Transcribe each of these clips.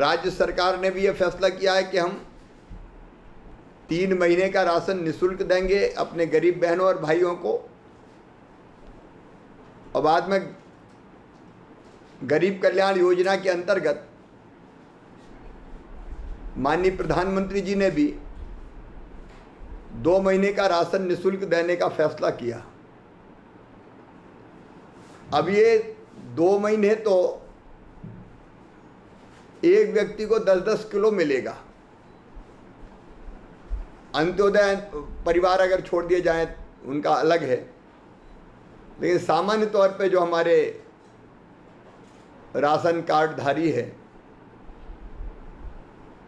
राज्य सरकार ने भी ये फैसला किया है कि हम 3 महीने का राशन निःशुल्क देंगे अपने गरीब बहनों और भाइयों को, और बाद में गरीब कल्याण योजना के अंतर्गत माननीय प्रधानमंत्री जी ने भी 2 महीने का राशन निःशुल्क देने का फैसला किया। अब ये 2 महीने तो एक व्यक्ति को 10-10 किलो मिलेगा, अंत्योदय परिवार अगर छोड़ दिए जाएं उनका अलग है, लेकिन सामान्य तौर पे जो हमारे राशन कार्डधारी है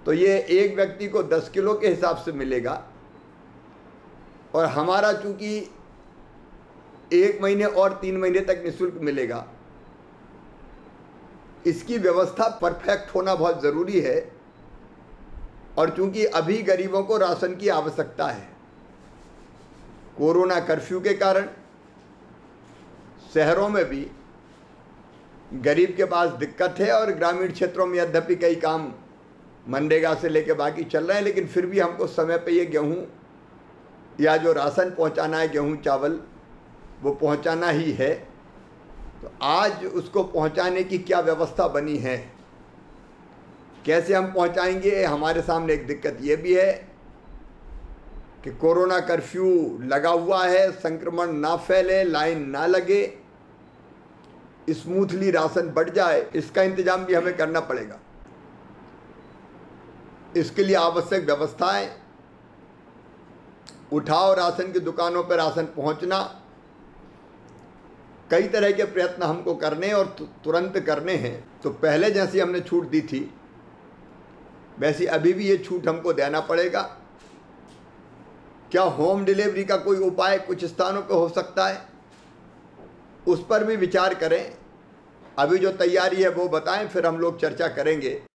तो ये एक व्यक्ति को 10 किलो के हिसाब से मिलेगा। और हमारा चूँकि 1 महीने और 3 महीने तक निःशुल्क मिलेगा, इसकी व्यवस्था परफेक्ट होना बहुत ज़रूरी है। और चूँकि अभी गरीबों को राशन की आवश्यकता है, कोरोना कर्फ्यू के कारण शहरों में भी गरीब के पास दिक्कत है, और ग्रामीण क्षेत्रों में यद्यपि कई काम मनरेगा से लेकर बाकी चल रहे हैं, लेकिन फिर भी हमको समय पे ये गेहूँ या जो राशन पहुंचाना है, गेहूँ चावल वो पहुंचाना ही है। तो आज उसको पहुंचाने की क्या व्यवस्था बनी है, कैसे हम पहुंचाएंगे? हमारे सामने एक दिक्कत ये भी है कि कोरोना कर्फ्यू लगा हुआ है, संक्रमण ना फैले, लाइन ना लगे, स्मूथली राशन बढ़ जाए, इसका इंतजाम भी हमें करना पड़ेगा। इसके लिए आवश्यक व्यवस्थाएं, उठाओ राशन की दुकानों पर राशन पहुंचना, कई तरह के प्रयत्न हमको करने और तुरंत करने हैं। तो पहले जैसी हमने छूट दी थी वैसी अभी भी ये छूट हमको देना पड़ेगा। क्या होम डिलीवरी का कोई उपाय कुछ स्थानों पर हो सकता है, उस पर भी विचार करें। अभी जो तैयारी है वो बताएं, फिर हम लोग चर्चा करेंगे।